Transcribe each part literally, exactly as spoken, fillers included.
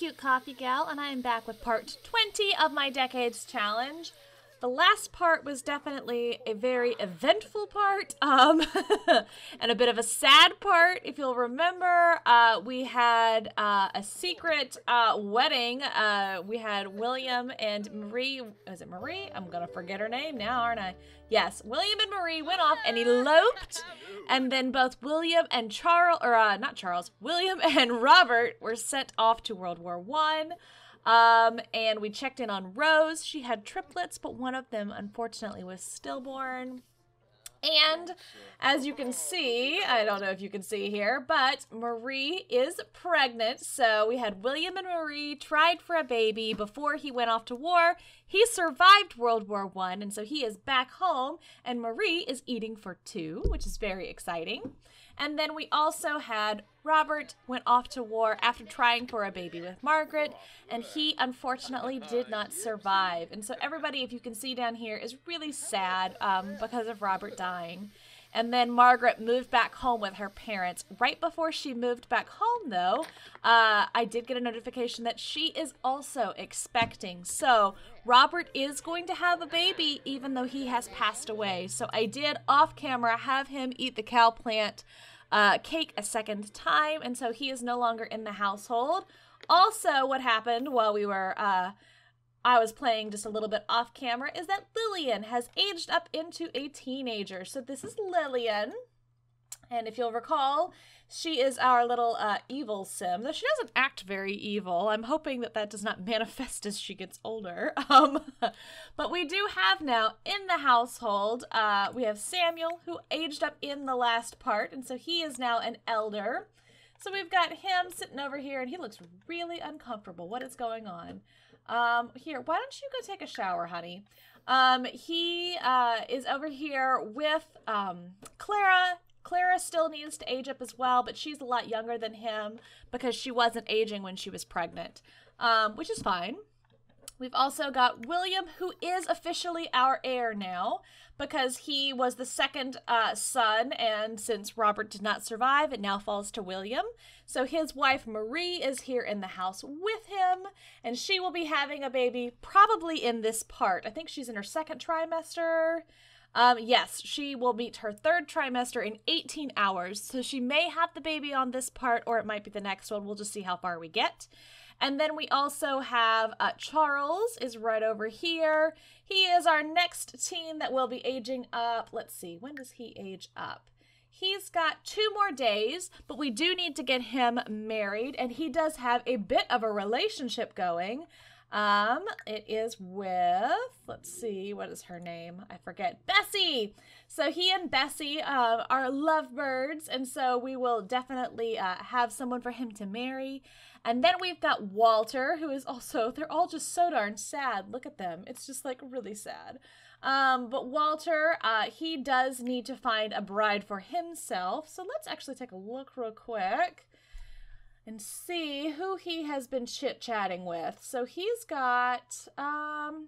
Cute Coffee Gal, and I am back with part twenty of my Decades Challenge. The last part was definitely a very eventful part, um, and a bit of a sad part. If you'll remember, uh, we had uh, a secret uh, wedding. Uh, we had William and Marie. Is it Marie? I'm gonna forget her name now, aren't I? Yes, William and Marie went off and eloped, and then both William and Charles, or uh, not Charles, William and Robert were sent off to World War One. Um, and we checked in on Rose. She had triplets, but one of them, unfortunately, was stillborn. And as you can see, I don't know if you can see here, but Marie is pregnant. So we had William and Marie tried for a baby before he went off to war. He survived World War One, and so he is back home, and Marie is eating for two, which is very exciting. And then we also had Robert went off to war after trying for a baby with Margaret, and he unfortunately did not survive. And so everybody, if you can see down here, is really sad um, because of Robert dying. And then Margaret moved back home with her parents. Right before she moved back home, though, uh, I did get a notification that she is also expecting. So Robert is going to have a baby, even though he has passed away. So I did, off camera, have him eat the cow plant uh, cake a second time, and so he is no longer in the household. Also, what happened while we were... Uh, I was playing just a little bit off camera is that Lillian has aged up into a teenager. So this is Lillian, and if you'll recall, she is our little uh, evil sim, though she doesn't act very evil. I'm hoping that that does not manifest as she gets older. Um, but we do have now in the household, uh, we have Samuel, who aged up in the last part, and so he is now an elder. So we've got him sitting over here, and he looks really uncomfortable. What is going on? Um, here, why don't you go take a shower, honey? Um, he, uh, is over here with, um, Clara. Clara still needs to age up as well, but she's a lot younger than him because she wasn't aging when she was pregnant, um, which is fine. We've also got William, who is officially our heir now because he was the second uh, son, and since Robert did not survive, it now falls to William. So his wife Marie is here in the house with him, and she will be having a baby probably in this part. I think she's in her second trimester. Um, yes, she will meet her third trimester in eighteen hours, so she may have the baby on this part, or it might be the next one. We'll just see how far we get. And then we also have uh, Charles is right over here. He is our next teen that will be aging up. Let's see, when does he age up? He's got two more days, but we do need to get him married, and he does have a bit of a relationship going. Um, it is with, let's see, what is her name? I forget. Bessie! So he and Bessie uh, are lovebirds, and so we will definitely uh, have someone for him to marry. And then we've got Walter, who is also, they're all just so darn sad. Look at them. It's just like really sad. Um, but Walter, uh, he does need to find a bride for himself. So let's actually take a look real quick and see who he has been chit-chatting with. So he's got um,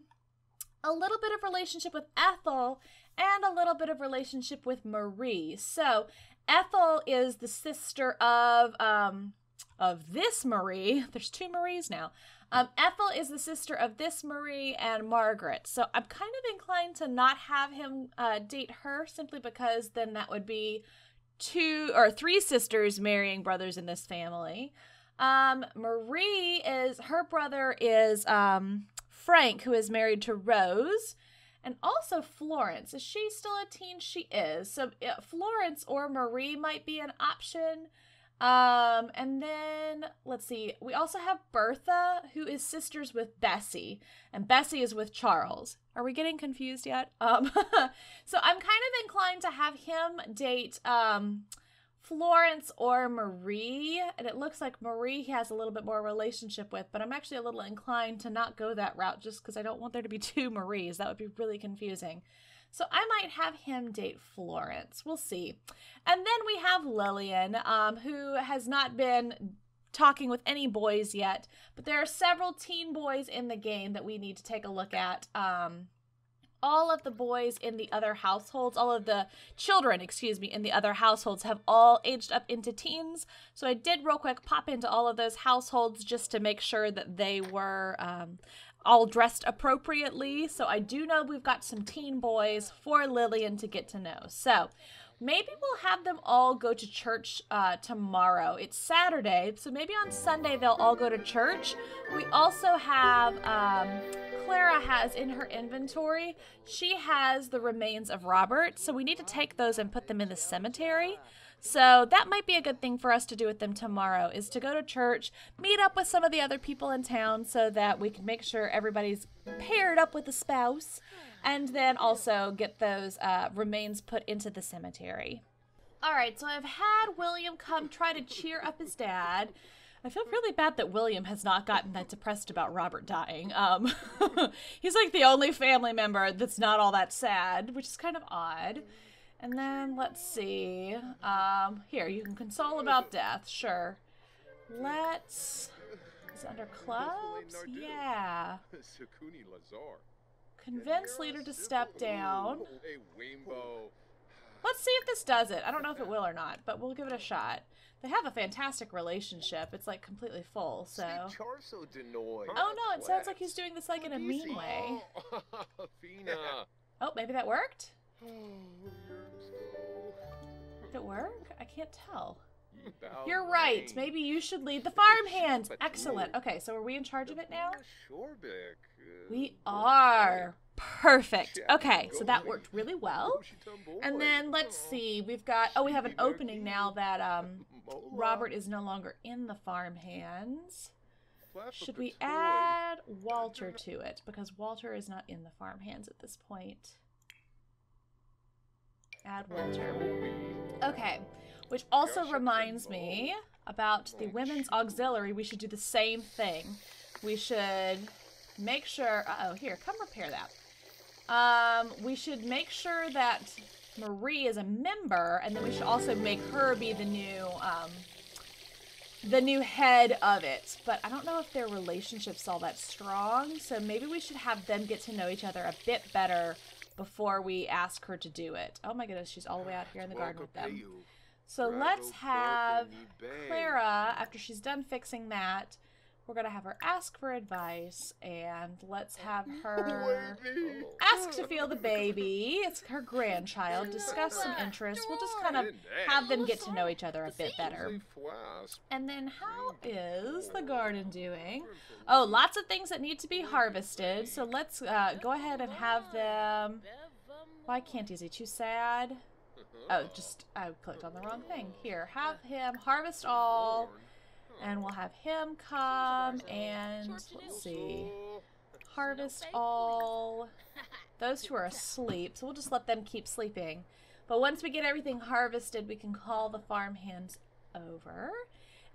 a little bit of relationship with Ethel and a little bit of relationship with Marie. So Ethel is the sister of... Um, of this Marie. There's two Maries now. Um, Ethel is the sister of this Marie and Margaret. So I'm kind of inclined to not have him uh, date her, simply because then that would be two or three sisters marrying brothers in this family. Um, Marie is, her brother is um, Frank, who is married to Rose. And also Florence. Is she still a teen? She is. So uh, Florence or Marie might be an option. Um, and then, let's see, we also have Bertha, who is sisters with Bessie, and Bessie is with Charles. Are we getting confused yet? Um, so I'm kind of inclined to have him date, um, Florence or Marie, and it looks like Marie he has a little bit more relationship with, but I'm actually a little inclined to not go that route just because I don't want there to be two Maries. That would be really confusing. So I might have him date Florence. We'll see. And then we have Lillian, um, who has not been talking with any boys yet, but there are several teen boys in the game that we need to take a look at. Um, all of the boys in the other households, all of the children, excuse me, in the other households have all aged up into teens. So I did real quick pop into all of those households just to make sure that they were um, all dressed appropriately. So I do know we've got some teen boys for Lillian to get to know. So maybe we'll have them all go to church uh, tomorrow. It's Saturday, so maybe on Sunday they'll all go to church. We also have, um, Clara has in her inventory, she has the remains of Robert, so we need to take those and put them in the cemetery. So that might be a good thing for us to do with them tomorrow, is to go to church, meet up with some of the other people in town so that we can make sure everybody's paired up with a spouse, and then also get those uh, remains put into the cemetery. All right, so I've had William come try to cheer up his dad. I feel really bad that William has not gotten that depressed about Robert dying. Um, he's like the only family member that's not all that sad, which is kind of odd. And then, let's see, um, here, you can console about death, sure. Let's, is it under clubs? Yeah. Convince leader to step down. Let's see if this does it. I don't know if it will or not, but we'll give it a shot. They have a fantastic relationship. It's like completely full, so. Oh no, it sounds like he's doing this like in a mean way. Oh, maybe that worked? Did it work? I can't tell. You're right. Maybe you should lead the farmhands. Excellent. Okay, so are we in charge of it now? We are. Perfect. Okay, so that worked really well. And then let's see. We've got, oh, we have an opening now that um, Robert is no longer in the farmhands. Should we add Walter to it? Because Walter is not in the farmhands at this point. Add Walter. Okay, which also reminds me about the women's auxiliary. We should do the same thing. We should make sure, uh-oh, here, come repair that. Um, we should make sure that Marie is a member, and then we should also make her be the new, um, the new head of it. But I don't know if their relationship's all that strong, so maybe we should have them get to know each other a bit better before we ask her to do it. Oh my goodness, she's all the way out here in the garden with them. So let's have Clara, after she's done fixing that, we're gonna have her ask for advice, and let's have her ask to feel the baby. It's her grandchild. Discuss some interests. We'll just kind of have them get to know each other a bit better. And then how is the garden doing? Oh, lots of things that need to be harvested. So let's uh, go ahead and have them. Why can't he? Is he too sad? Oh, just I clicked on the wrong thing. Here, have him harvest all. And we'll have him come and, let's see, harvest all. Those who are asleep, so we'll just let them keep sleeping. But once we get everything harvested, we can call the farmhands over.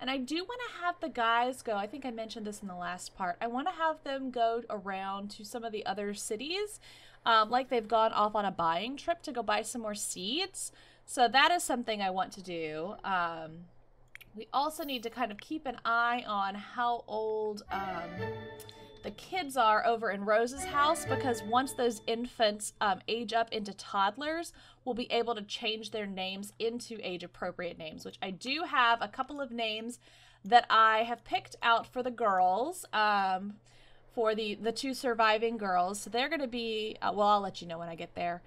And I do want to have the guys go, I think I mentioned this in the last part, I want to have them go around to some of the other cities, um, like they've gone off on a buying trip to go buy some more seeds. So that is something I want to do. Um... We also need to kind of keep an eye on how old um, the kids are over in Rose's house, because once those infants um, age up into toddlers, we'll be able to change their names into age-appropriate names, which I do have a couple of names that I have picked out for the girls, um, for the, the two surviving girls. So they're going to be, uh, well, I'll let you know when I get there.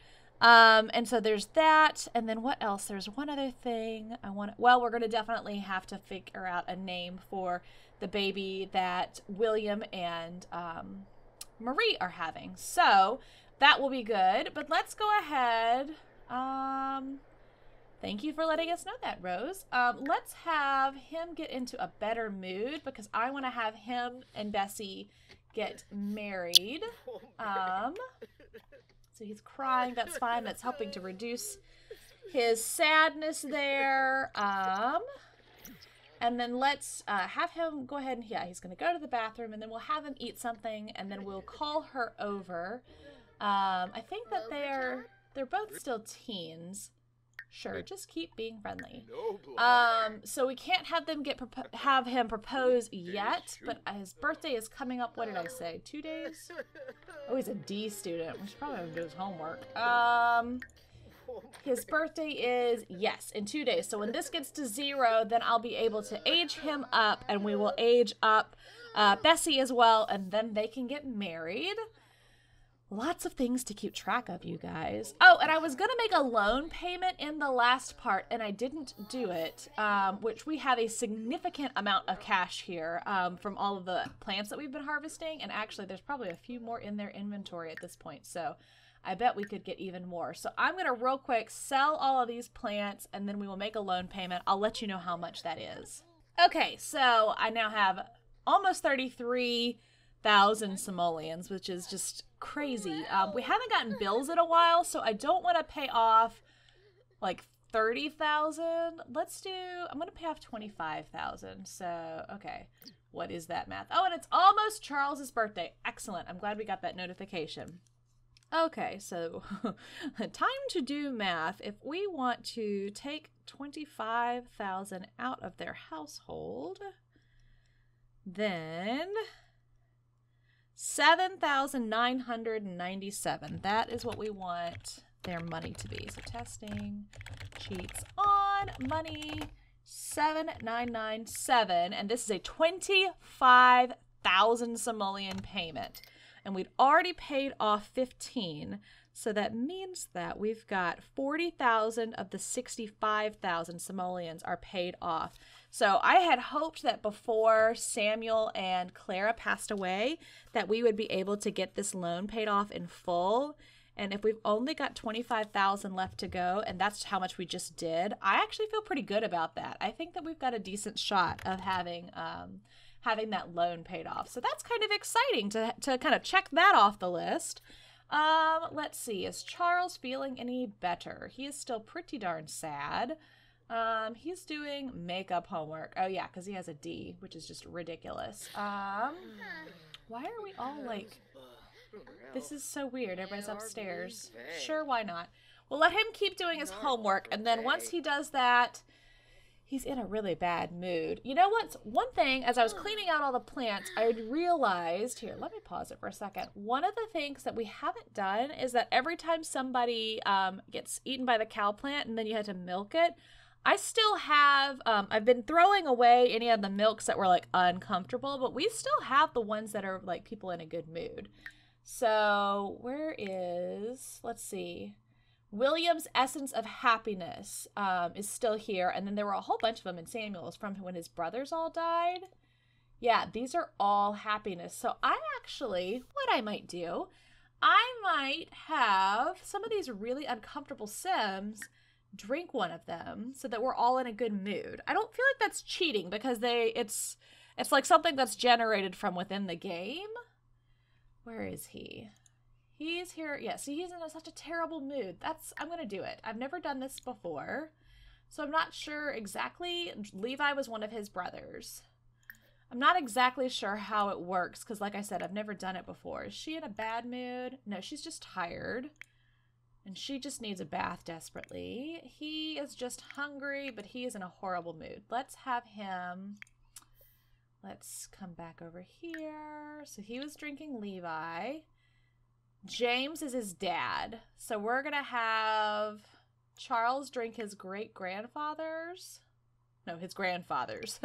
Um, and so there's that, and then what else? There's one other thing I want to, well, we're going to definitely have to figure out a name for the baby that William and um, Marie are having. So that will be good, but let's go ahead. Um, thank you for letting us know that, Rose. Um, let's have him get into a better mood, because I want to have him and Bessie get married. Um... So he's crying, that's fine, that's helping to reduce his sadness there. Um, and then let's uh, have him go ahead and, yeah, he's going to go to the bathroom, and then we'll have him eat something, and then we'll call her over. Um, I think that they're, they're both still teens. Sure, just keep being friendly. Um, so we can't have them get propo- have him propose yet, but his birthday is coming up. What did I say? Two days? Oh, he's a D student. We should probably have him do his homework. Um, his birthday is yes in two days. So when this gets to zero, then I'll be able to age him up, and we will age up uh, Bessie as well, and then they can get married. Lots of things to keep track of, you guys. Oh, and I was gonna make a loan payment in the last part, and I didn't do it, um, which we have a significant amount of cash here um, from all of the plants that we've been harvesting, and actually there's probably a few more in their inventory at this point, so I bet we could get even more. So I'm gonna real quick sell all of these plants, and then we will make a loan payment. I'll let you know how much that is. Okay, so I now have almost thirty-three thousand simoleons, which is just crazy. Um, we haven't gotten bills in a while, so I don't want to pay off like thirty thousand. Let's do, I'm going to pay off twenty-five thousand. So, okay. What is that math? Oh, and it's almost Charles's birthday. Excellent. I'm glad we got that notification. Okay, so time to do math. If we want to take twenty-five thousand out of their household, then seven thousand nine hundred ninety-seven. That is what we want their money to be. So testing cheats on money seven nine nine seven, and this is a twenty-five thousand simoleon payment. And we'd already paid off fifteen, so that means that we've got forty thousand of the sixty-five thousand simoleons are paid off. So I had hoped that before Samuel and Clara passed away that we would be able to get this loan paid off in full. And if we've only got twenty-five thousand left to go, and that's how much we just did, I actually feel pretty good about that. I think that we've got a decent shot of having um, having that loan paid off. So that's kind of exciting to, to kind of check that off the list. Um, let's see, is Charles feeling any better? He is still pretty darn sad. Um, he's doing makeup homework. Oh yeah, because he has a D, which is just ridiculous. Um, why are we all like, this is so weird, everybody's upstairs. Sure, why not? We'll let him keep doing his homework, and then once he does that, he's in a really bad mood. You know what's one thing, as I was cleaning out all the plants, I realized, here, let me pause it for a second. One of the things that we haven't done is that every time somebody um, gets eaten by the cow plant and then you had to milk it, I still have, um, I've been throwing away any of the milks that were like uncomfortable, but we still have the ones that are like people in a good mood. So where is, let's see, William's Essence of Happiness um, is still here. And then there were a whole bunch of them in Samuel's from when his brothers all died. Yeah, these are all happiness. So I actually, what I might do, I might have some of these really uncomfortable Sims drink one of them so that we're all in a good mood. I don't feel like that's cheating because they it's it's like something that's generated from within the game. Where is he? He's here. Yeah, see, he's in such a terrible mood. That's, I'm gonna do it. I've never done this before, so I'm not sure exactly. Levi was one of his brothers. I'm not exactly sure how it works because, like I said, I've never done it before. Is she in a bad mood? No, she's just tired. And she just needs a bath desperately. He is just hungry, but he is in a horrible mood. Let's have him, let's come back over here. So he was drinking Levi. James is his dad. So we're gonna have Charles drink his great-grandfather's. No, his grandfather's.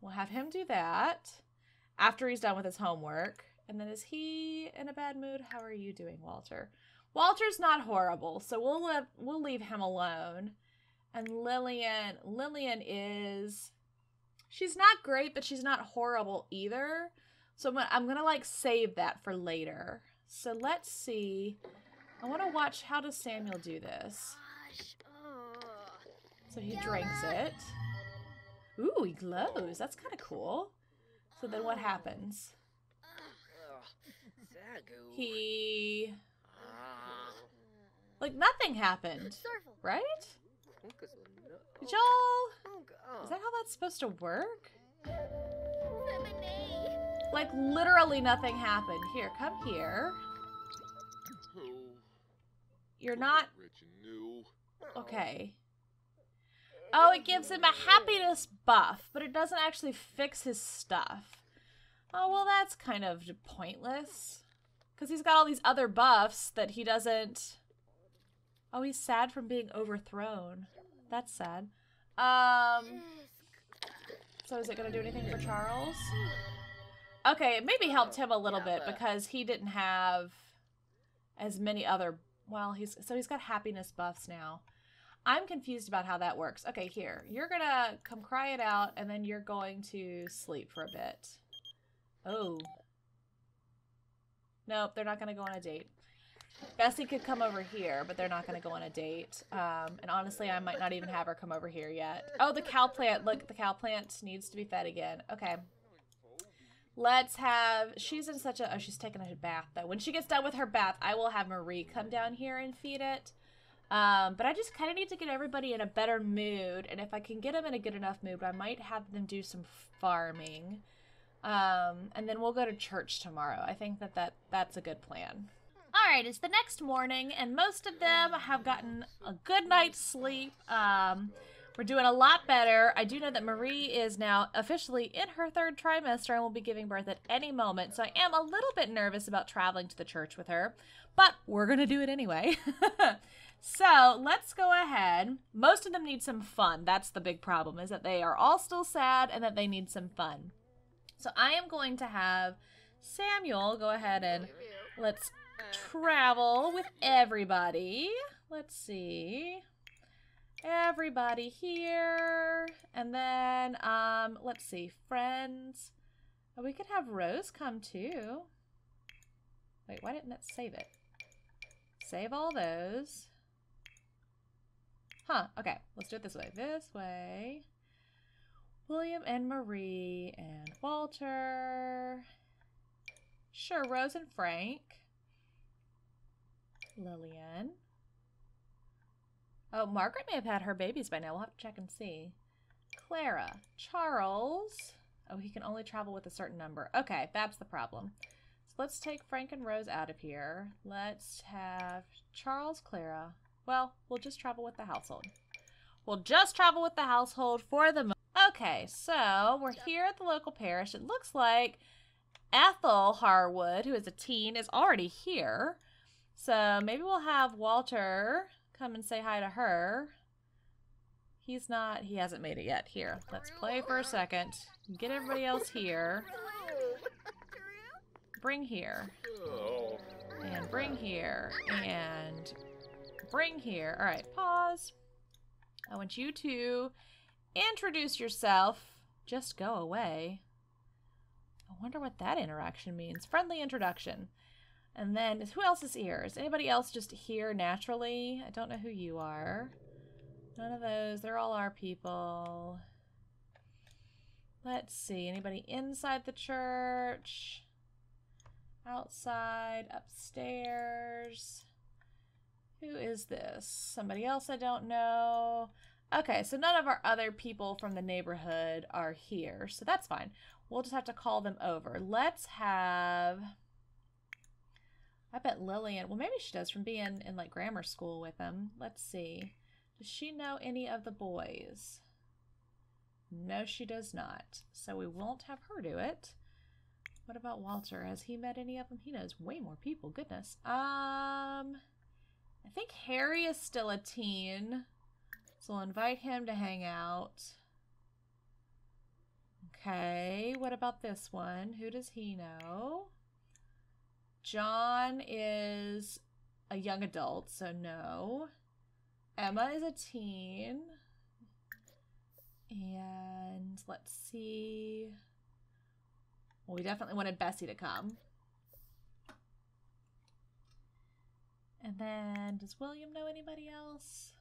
We'll have him do that after he's done with his homework. And then is he in a bad mood? How are you doing, Walter? Walter's not horrible, so we'll let, we'll leave him alone. And Lillian, Lillian is, she's not great, but she's not horrible either. So I'm gonna, I'm gonna like save that for later. So let's see. I want to watch, how does Samuel do this? So he drinks it. Ooh, he glows. That's kind of cool. So then what happens? He. Like, nothing happened, right? Joel, is that how that's supposed to work? Like, literally nothing happened. Here, come here. You're not... Okay. Oh, it gives him a happiness buff, but it doesn't actually fix his stuff. Oh, well, that's kind of pointless. Because he's got all these other buffs that he doesn't... Oh, he's sad from being overthrown. That's sad. Um... So is it going to do anything for Charles? Okay, it maybe helped him a little bit because he didn't have as many other... Well, he's so he's got happiness buffs now. I'm confused about how that works. Okay, here. You're going to come cry it out, and then you're going to sleep for a bit. Oh. Nope, they're not going to go on a date. Bessie could come over here, but they're not going to go on a date. Um, and honestly, I might not even have her come over here yet. Oh, the cow plant. Look, the cow plant needs to be fed again. Okay. Let's have... She's in such a... Oh, she's taking a bath, though. When she gets done with her bath, I will have Marie come down here and feed it. Um, but I just kind of need to get everybody in a better mood, and if I can get them in a good enough mood, I might have them do some farming. Um, and then we'll go to church tomorrow. I think that, that that's a good plan. Alright, it's the next morning, and most of them have gotten a good night's sleep. Um, we're doing a lot better. I do know that Marie is now officially in her third trimester and will be giving birth at any moment, so I am a little bit nervous about traveling to the church with her, but we're gonna do it anyway. So let's go ahead. Most of them need some fun. That's the big problem, is that they are all still sad and that they need some fun. So I am going to have Samuel go ahead and let's travel with everybody. Let's see. Everybody here. And then, um, let's see, friends. Oh, we could have Rose come too. Wait, why didn't that save it? Save all those. Huh, okay, let's do it this way. This way. William and Marie and Walter. Sure, Rose and Frank. Lillian. Oh, Margaret may have had her babies by now. We'll have to check and see. Clara. Charles. Oh, he can only travel with a certain number. Okay, that's the problem. So let's take Frank and Rose out of here. Let's have Charles, Clara. Well, we'll just travel with the household. We'll just travel with the household for the moment. Okay, so we're here at the local parish. It looks like Ethel Harwood, who is a teen, is already here. So maybe we'll have Walter come and say hi to her. He's not, he hasn't made it yet. Here, let's play for a second. Get everybody else here. Bring here. And bring here. And... bring here. All right, pause. I want you to introduce yourself. Just go away. I wonder what that interaction means. Friendly introduction. And then, who else is here? Is anybody else just here naturally? I don't know who you are. None of those. They're all our people. Let's see. Anybody inside the church? Outside? Upstairs? Who is this? Somebody else I don't know. Okay, so none of our other people from the neighborhood are here, so that's fine. We'll just have to call them over. Let's have... I bet Lillian... Well, maybe she does from being in, like, grammar school with them. Let's see. Does she know any of the boys? No, she does not. So we won't have her do it. What about Walter? Has he met any of them? He knows way more people. Goodness. Um... I think Harry is still a teen, so I'll invite him to hang out. Okay, what about this one? Who does he know? John is a young adult, so no. Emma is a teen. And let's see. Well, we definitely wanted Bessie to come. And then, does William know anybody else?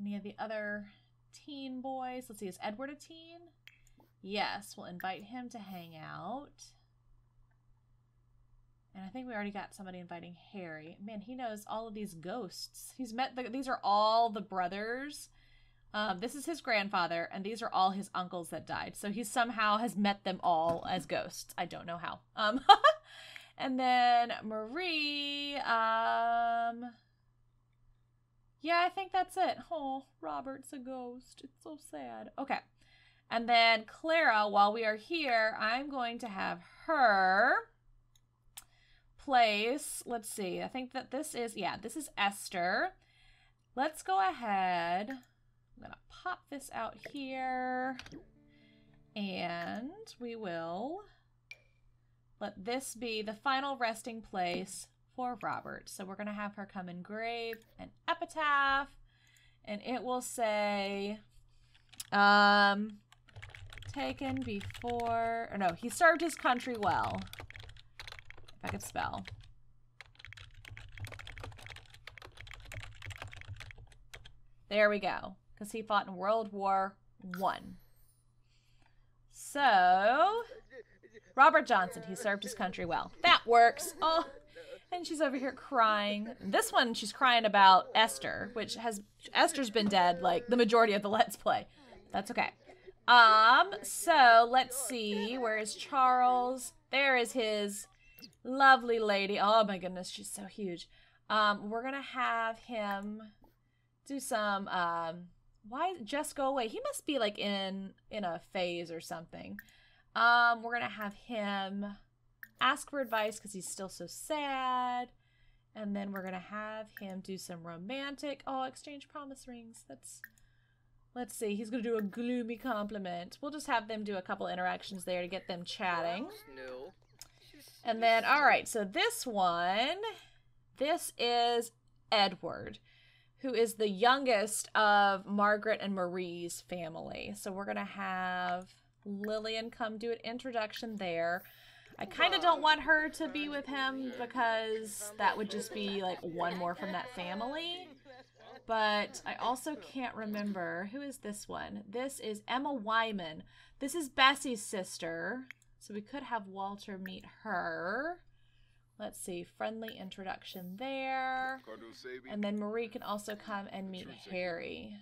Any of the other teen boys? Let's see, is Edward a teen? Yes, we'll invite him to hang out. And I think we already got somebody inviting Harry. Man, he knows all of these ghosts. He's met, the, these are all the brothers. Um, this is his grandfather, and these are all his uncles that died. So he somehow has met them all as ghosts. I don't know how. Um, And then Marie, um, Yeah, I think that's it. Oh, Robert's a ghost. It's so sad. Okay. And then Clara, while we are here, I'm going to have her place. Let's see. I think that this is, yeah, this is Esther. Let's go ahead. I'm going to pop this out here. And we will let this be the final resting place for Robert. So we're going to have her come engrave an epitaph. And it will say... Um, taken before, or no, he served his country well. If I could spell. There we go. Because he fought in World War One. So, Robert Johnson, he served his country well. That works. Oh, and she's over here crying. This one, she's crying about Esther, which has, Esther's been dead, like, the majority of the Let's Play. That's okay. Um, so let's see. Where is Charles? There is his lovely lady. Oh my goodness, she's so huge. Um, we're gonna have him do some. Um, why just go away? He must be like in in a phase or something. Um, we're gonna have him ask for advice because he's still so sad, and then we're gonna have him do some romantic. Oh, exchange promise rings. That's. Let's see, he's going to do a gloomy compliment. We'll just have them do a couple interactions there to get them chatting. And then, all right, so this one, this is Edward, who is the youngest of Margaret and Marie's family. So we're going to have Lillian come do an introduction there. I kind of don't want her to be with him because that would just be like one more from that family. But I also can't remember. Who is this one? This is Emma Wyman. This is Bessie's sister. So we could have Walter meet her. Let's see. Friendly introduction there. And then Marie can also come and meet Harry.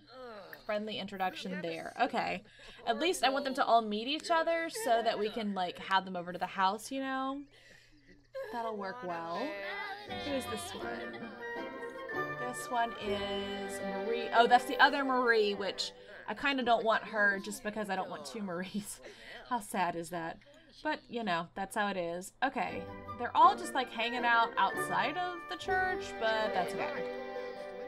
Friendly introduction there. Okay. At least I want them to all meet each other so that we can, like, have them over to the house, you know? That'll work well. Who is this one? This one is Marie. Oh, that's the other Marie, which I kind of don't want her just because I don't want two Maries. How sad is that? But, you know, that's how it is. Okay, they're all just like hanging out outside of the church, but that's okay.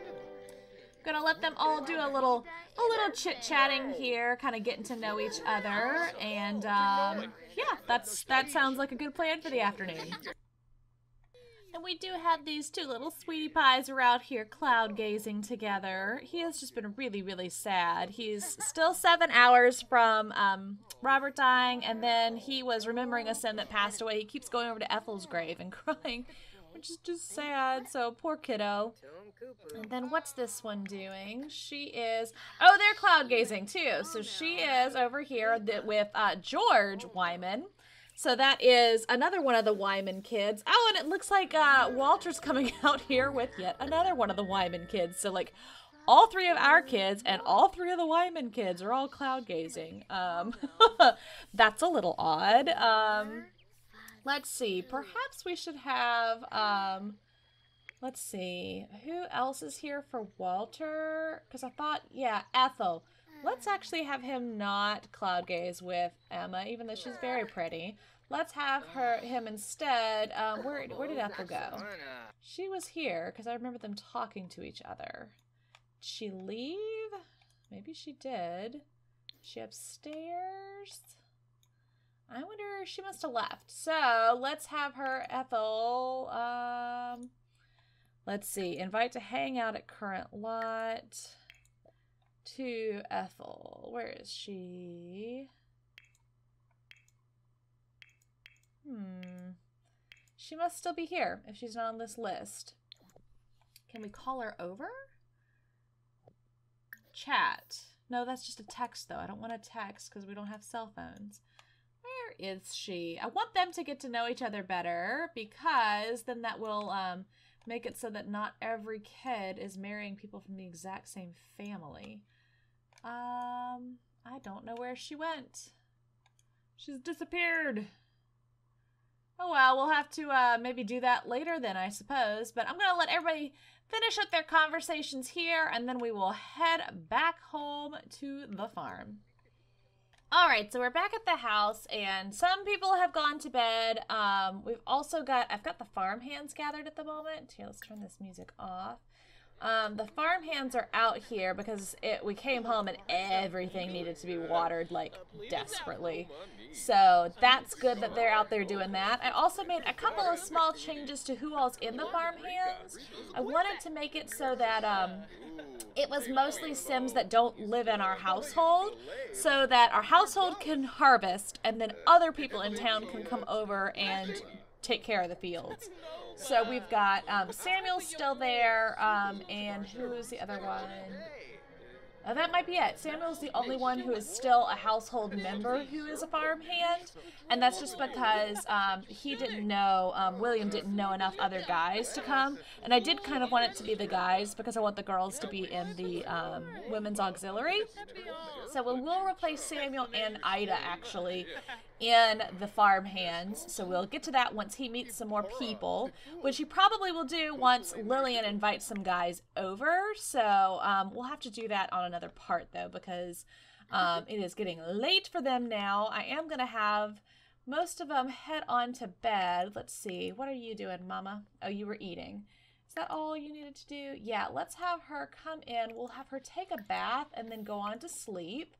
I'm gonna let them all do a little, a little chit-chatting here, kind of getting to know each other, and um, yeah, that's that sounds like a good plan for the afternoon. And we do have these two little sweetie pies are out here cloud gazing together. He has just been really, really sad. He's still seven hours from um, Robert dying, and then he was remembering a son that passed away. He keeps going over to Ethel's grave and crying, which is just sad. So poor kiddo. And then what's this one doing? She is, oh, they're cloud gazing too. So she is over here with uh, George Wyman. So that is another one of the Wyman kids. Oh, and it looks like uh, Walter's coming out here with yet another one of the Wyman kids. So, like, all three of our kids and all three of the Wyman kids are all cloud gazing. Um, that's a little odd. Um, let's see. Perhaps we should have, um, let's see. Who else is here for Walter? Because I thought, yeah, Ethel. Let's actually have him not cloud gaze with Emma, even though she's very pretty. Let's have her him instead. Um, where where did Ethel go? She was here because I remember them talking to each other. Did she leave? Maybe she did. Is she upstairs? I wonder. She must have left. So let's have her Ethel. Um, let's see. Invite to hang out at current lot. To Ethel. Where is she? Hmm. She must still be here if she's not on this list. Can we call her over? Chat. No, that's just a text though. I don't want to text because we don't have cell phones. Where is she? I want them to get to know each other better because then that will um, make it so that not every kid is marrying people from the exact same family. Um, I don't know where she went. She's disappeared. Oh well, we'll have to uh, maybe do that later then, I suppose. But I'm going to let everybody finish up their conversations here, and then we will head back home to the farm. All right, so we're back at the house, and some people have gone to bed. Um, we've also got, I've got the farmhands gathered at the moment. Here, let's turn this music off. Um, the farmhands are out here because it, we came home and everything needed to be watered, like, desperately. So that's good that they're out there doing that. I also made a couple of small changes to who all's in the farmhands. I wanted to make it so that, um... it was mostly Sims that don't live in our household, so that our household can harvest, and then other people in town can come over and take care of the fields. So we've got um, Samuel still there, um, and who's the other one? Oh, that might be it. Samuel's the only one who is still a household member who is a farmhand, and that's just because um, he didn't know, um, William didn't know enough other guys to come, and I did kind of want it to be the guys because I want the girls to be in the um, women's auxiliary. So we'll, we'll replace Samuel and Ida, actually, in the farmhands, so we'll get to that once he meets some more people, which he probably will do once Lillian invites some guys over, so um, we'll have to do that on another Another part though, because um, it is getting late for them now. I am gonna have most of them head on to bed. Let's see, what are you doing, Mama? Oh, you were eating. Is that all you needed to do? Yeah, let's have her come in. We'll have her take a bath and then go on to sleep.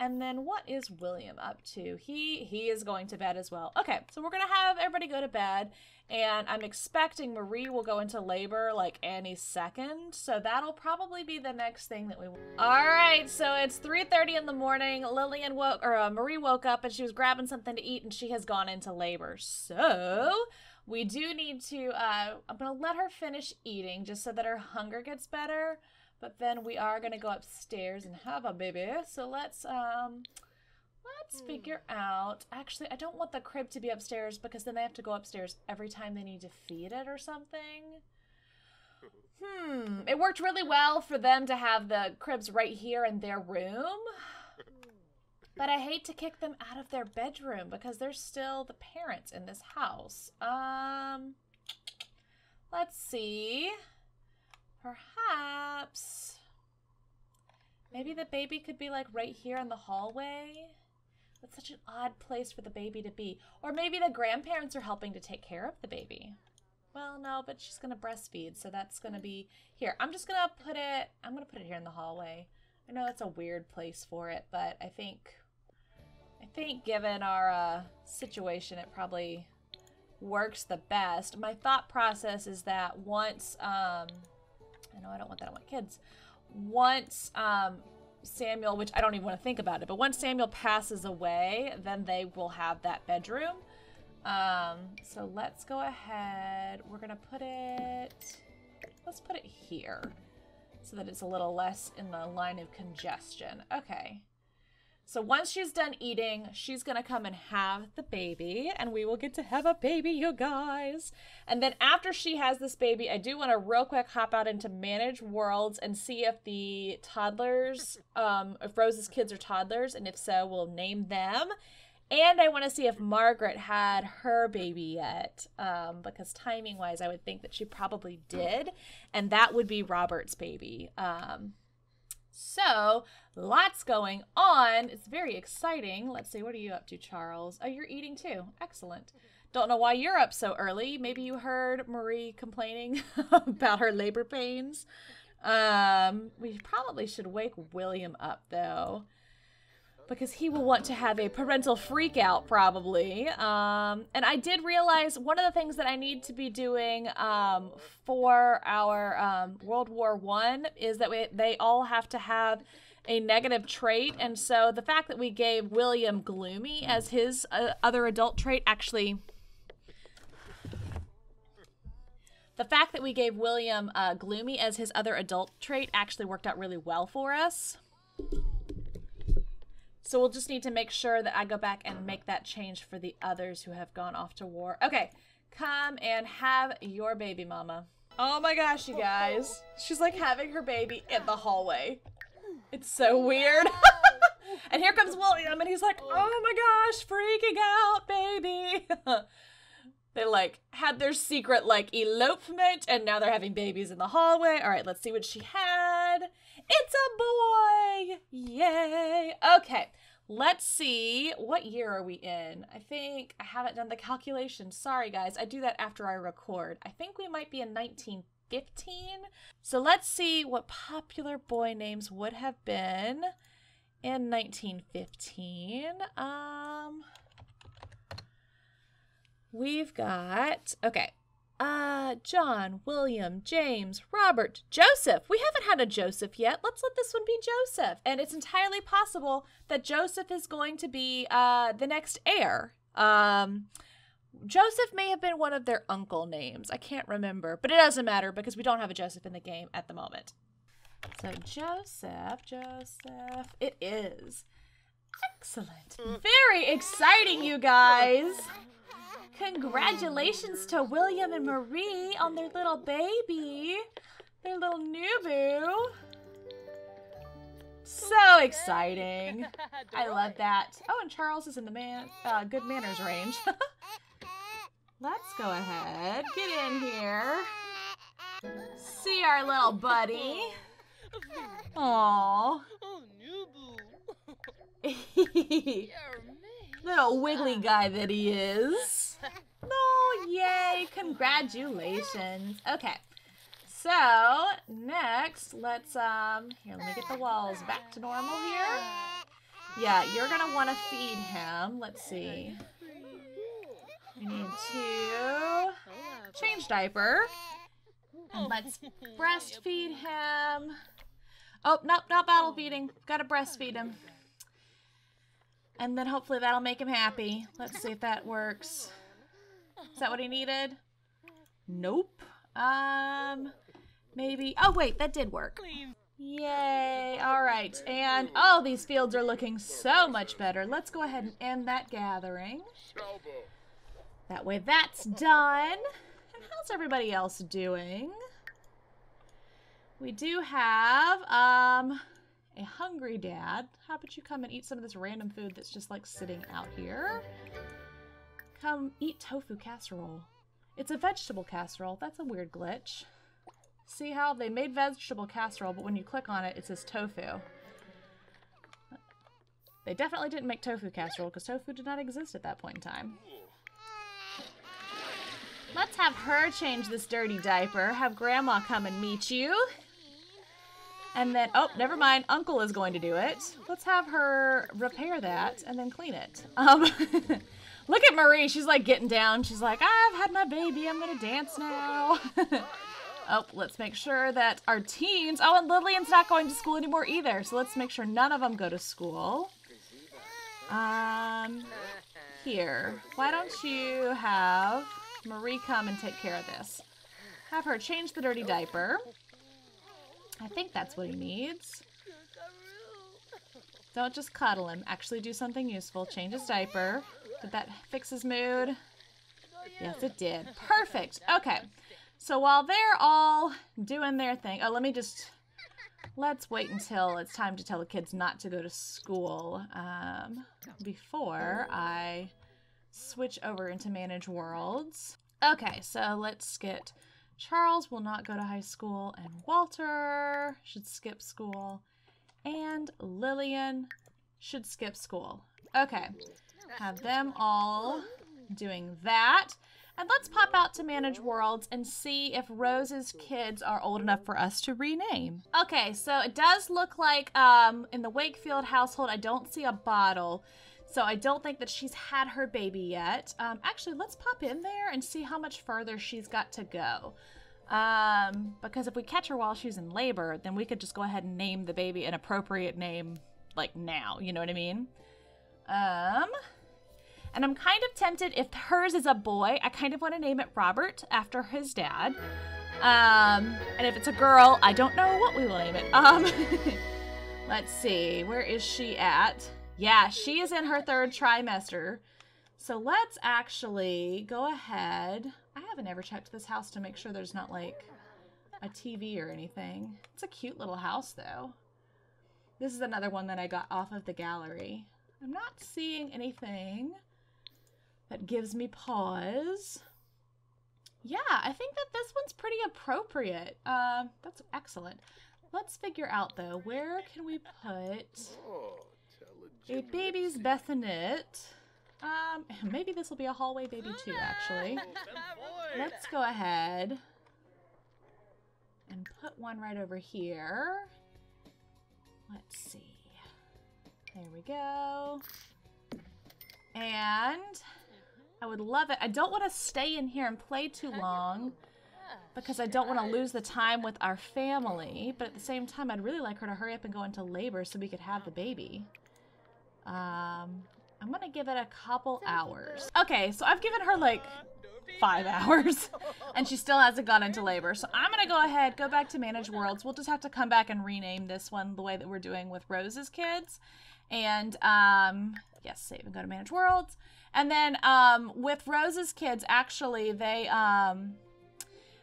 And then what is William up to? He he is going to bed as well. Okay, so we're gonna have everybody go to bed, and I'm expecting Marie will go into labor like any second, so that'll probably be the next thing that we will. All right, so it's three thirty in the morning. Lillian woke, or uh, Marie woke up, and she was grabbing something to eat, and she has gone into labor. So we do need to, uh, I'm gonna let her finish eating just so that her hunger gets better. But then we are gonna go upstairs and have a baby. So let's um, let's figure out. Actually, I don't want the crib to be upstairs because then they have to go upstairs every time they need to feed it or something. Hmm. It worked really well for them to have the cribs right here in their room. But I hate to kick them out of their bedroom because they're still the parents in this house. Um, let's see. Perhaps maybe the baby could be like right here in the hallway. That's such an odd place for the baby to be. Or maybe the grandparents are helping to take care of the baby. Well, no, but she's gonna breastfeed, so that's gonna be here. I'm just gonna put it, I'm gonna put it here in the hallway. I know that's a weird place for it, but I think, I think given our uh, situation, it probably works the best. My thought process is that once, um, I know I don't want that. I want kids. Once um, Samuel, which I don't even want to think about it, but once Samuel passes away, then they will have that bedroom. Um, so let's go ahead. We're going to put it, let's put it here so that it's a little less in the line of congestion. Okay. So once she's done eating, she's going to come and have the baby, and we will get to have a baby, you guys. And then after she has this baby, I do want to real quick hop out into Manage Worlds and see if the toddlers, um, if Rose's kids are toddlers, and if so, we'll name them. And I want to see if Margaret had her baby yet, um, because timing-wise, I would think that she probably did, and that would be Robert's baby. Um So, lots going on. It's very exciting. Let's see, what are you up to, Charles? Oh, you're eating too. Excellent. Don't know why you're up so early. Maybe you heard Marie complaining about her labor pains. Um, we probably should wake William up, though, because he will want to have a parental freakout, probably. Um, and I did realize one of the things that I need to be doing um, for our um, World War One is that we, they all have to have a negative trait. And so the fact that we gave William gloomy as his uh, other adult trait actually... The fact that we gave William uh, gloomy as his other adult trait actually worked out really well for us. So we'll just need to make sure that I go back and make that change for the others who have gone off to war. Okay, come and have your baby, Mama. Oh my gosh, you guys. She's like having her baby in the hallway. It's so weird. And here comes William, and he's like, oh my gosh, freaking out, baby. They, like, had their secret, like, elopement, and now they're having babies in the hallway. All right, let's see what she had. It's a boy! Yay! Okay, let's see. What year are we in? I think I haven't done the calculation. Sorry, guys. I do that after I record. I think we might be in nineteen fifteen. So let's see what popular boy names would have been in nineteen fifteen. Um... We've got, okay, uh, John, William, James, Robert, Joseph. We haven't had a Joseph yet. Let's let this one be Joseph. And it's entirely possible that Joseph is going to be uh, the next heir. Um, Joseph may have been one of their uncle names. I can't remember, but it doesn't matter because we don't have a Joseph in the game at the moment. So Joseph, Joseph, it is. Excellent. Very exciting, you guys. Congratulations to William and Marie on their little baby, their little new boo. So exciting. I love that. Oh, and Charles is in the man, uh, good manners range. Let's go ahead, get in here. See our little buddy. Aww. Little wiggly guy that he is. Oh, yay. Congratulations. Okay. So, next, let's, um, here, let me get the walls back to normal here. Yeah, you're going to want to feed him. Let's see. We need to change diaper. And let's breastfeed him. Oh, nope, not bottle feeding. Got to breastfeed him. And then hopefully that'll make him happy. Let's see if that works. Is that what he needed? Nope. Um, maybe. Oh, wait, that did work. Yay. All right. And, oh, these fields are looking so much better. Let's go ahead and end that gathering. That way that's done. And how's everybody else doing? We do have, um... a hungry dad. How about you come and eat some of this random food that's just like sitting out here? Come eat tofu casserole. It's a vegetable casserole. That's a weird glitch. See how they made vegetable casserole, but when you click on it, it says tofu. They definitely didn't make tofu casserole because tofu did not exist at that point in time. Let's have her change this dirty diaper. Have grandma come and meet you. And then, oh, never mind. Uncle is going to do it. Let's have her repair that and then clean it. Um, look at Marie. She's like getting down. She's like, I've had my baby. I'm going to dance now. Oh, let's make sure that our teens. Oh, and Lillian's not going to school anymore either. So let's make sure none of them go to school. Um, here. Why don't you have Marie come and take care of this? Have her change the dirty diaper. I think that's what he needs. Don't just cuddle him. Actually do something useful. Change his diaper. Did that fix his mood? Yes, it did. Perfect. Okay. So while they're all doing their thing... Oh, let me just... Let's wait until it's time to tell the kids not to go to school um, before I switch over into Manage Worlds. Okay, so let's get... Charles will not go to high school, and Walter should skip school, and Lillian should skip school. Okay, have them all doing that. And let's pop out to Manage Worlds and see if Rose's kids are old enough for us to rename. Okay, so it does look like um, in the Wakefield household, I don't see a bottle. So I don't think that she's had her baby yet. Um, actually, let's pop in there and see how much further she's got to go. Um, because if we catch her while she's in labor, then we could just go ahead and name the baby an appropriate name, like now, you know what I mean? Um, and I'm kind of tempted, if hers is a boy, I kind of want to name it Robert after his dad. Um, and if it's a girl, I don't know what we will name it. Um, let's see, where is she at? Yeah, she is in her third trimester. So let's actually go ahead. I haven't ever checked this house to make sure there's not like a T V or anything. It's a cute little house though. This is another one that I got off of the gallery. I'm not seeing anything that gives me pause. yeah, I think that this one's pretty appropriate. Um, that's excellent. Let's figure out, though, where can we put a baby's bassinet? Um, maybe this will be a hallway baby, too, actually. Let's go ahead and put one right over here. Let's see. There we go. And I would love it. I don't want to stay in here and play too long because I don't want to lose the time with our family. But at the same time, I'd really like her to hurry up and go into labor so we could have the baby. Um, I'm going to give it a couple hours. Okay, so I've given her like five hours and she still hasn't gone into labor. So I'm going to go ahead, go back to Manage Worlds. We'll just have to come back and rename this one the way that we're doing with Rose's kids. And um, yes, save and go to Manage Worlds. And then um, with Rose's kids, actually, they um,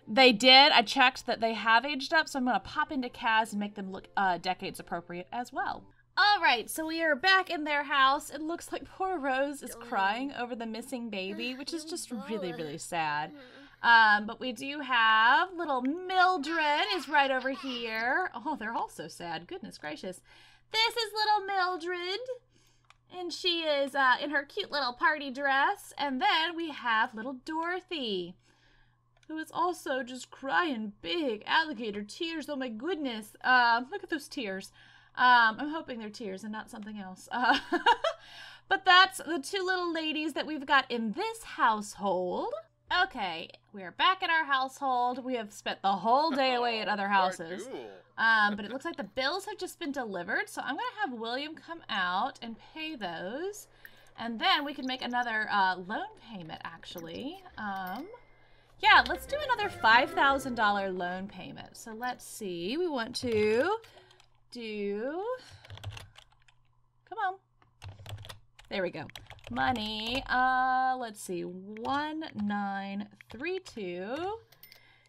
they did. I checked that they have aged up, so I'm going to pop into Kaz and make them look uh, decades appropriate as well. All right, so we are back in their house. It looks like poor Rose is crying over the missing baby, which is just really, really sad. Um, but we do have little Mildred is right over here. Oh, they're all so sad. Goodness gracious. This is little Mildred. And she is uh, in her cute little party dress. And then we have little Dorothy, who is also just crying big alligator tears. Oh, my goodness. Uh, look at those tears. Um, I'm hoping they're tears and not something else. Uh, but that's the two little ladies that we've got in this household. Okay, we are back at our household. We have spent the whole day away at other houses. Um, but it looks like the bills have just been delivered, so I'm going to have William come out and pay those. And then we can make another uh, loan payment, actually. Um, yeah, let's do another five thousand dollar loan payment. So let's see. We want to do... Come on. There we go. Money, uh, let's see, one nine three two.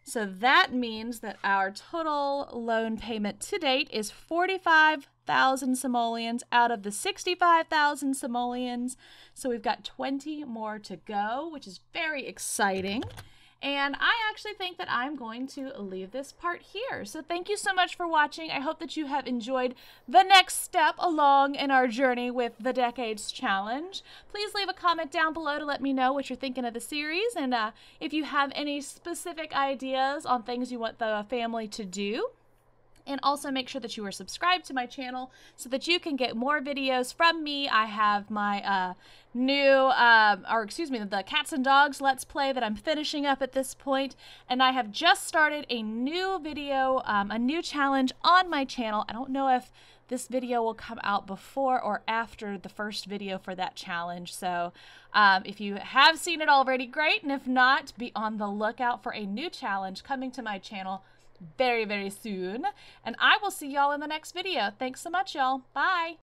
So that means that our total loan payment to date is forty-five thousand simoleons out of the sixty-five thousand simoleons. So we've got twenty more to go, which is very exciting. And I actually think that I'm going to leave this part here. So thank you so much for watching. I hope that you have enjoyed the next step along in our journey with the Decades Challenge. Please leave a comment down below to let me know what you're thinking of the series. And uh, if you have any specific ideas on things you want the family to do. And also make sure that you are subscribed to my channel so that you can get more videos from me. I have my uh, new, uh, or excuse me, the Cats and Dogs Let's Play that I'm finishing up at this point. And I have just started a new video, um, a new challenge on my channel. I don't know if this video will come out before or after the first video for that challenge. So um, if you have seen it already, great. And if not, be on the lookout for a new challenge coming to my channel very, very soon. And I will see y'all in the next video. Thanks so much, y'all. Bye.